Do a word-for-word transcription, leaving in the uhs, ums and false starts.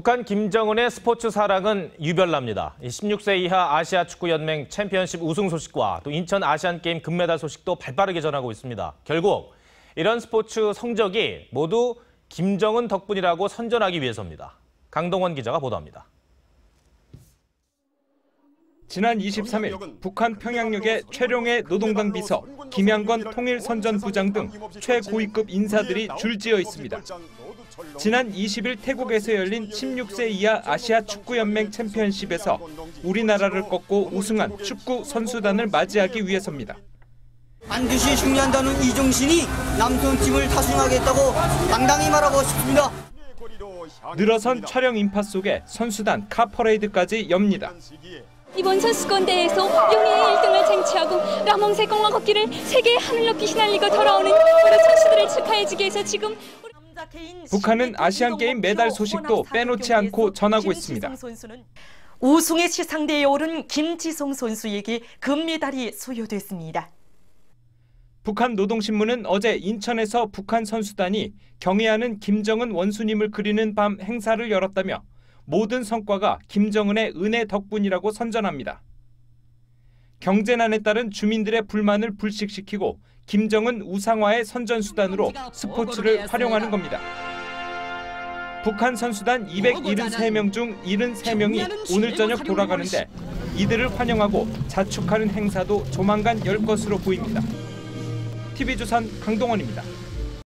북한 김정은의 스포츠 사랑은 유별납니다. 십육 세 이하 아시아축구연맹 챔피언십 우승 소식과 또 인천 아시안게임 금메달 소식도 발빠르게 전하고 있습니다. 결국 이런 스포츠 성적이 모두 김정은 덕분이라고 선전하기 위해서입니다. 강동원 기자가 보도합니다. 지난 이십삼 일 북한 평양역에 최룡해 노동당 비서, 김양건 통일선전부장 등 최고위급 인사들이 줄지어 있습니다. 지난 이십 일 태국에서 열린 십육 세 이하 아시아축구연맹 챔피언십에서 우리나라를 꺾고 우승한 축구 선수단을 맞이하기 위해서입니다. 반드시 승리한다는 이 정신이 남성팀을 타승하겠다고 당당히 말하고 싶습니다. 늘어선 촬영 인파 속에 선수단 카퍼레이드까지 엽니다. 이번 선수권대회에서 용해의 일 등을 쟁취하고 남홍색공원 걷기를 세계의 하늘 높이 휘날리고 돌아오는 우리 선수들을 축하해주기 위해서 지금 북한은 아시안게임 메달 소식도 빼놓지 않고 전하고 있습니다. 우승의 시상대에 오른 김지성 선수에게 금메달이 수여됐습니다. 북한 노동신문은 어제 인천에서 북한 선수단이 경애하는 김정은 원수님을 그리는 밤 행사를 열었다며 모든 성과가 김정은의 은혜 덕분이라고 선전합니다. 경제난에 따른 주민들의 불만을 불식시키고 김정은 우상화의 선전수단으로 스포츠를 활용하는 겁니다. 북한 선수단 이백칠십삼 명 중 칠십삼 명이 오늘 저녁 돌아가는데 이들을 환영하고 자축하는 행사도 조만간 열 것으로 보입니다. 티비조선 강동원입니다.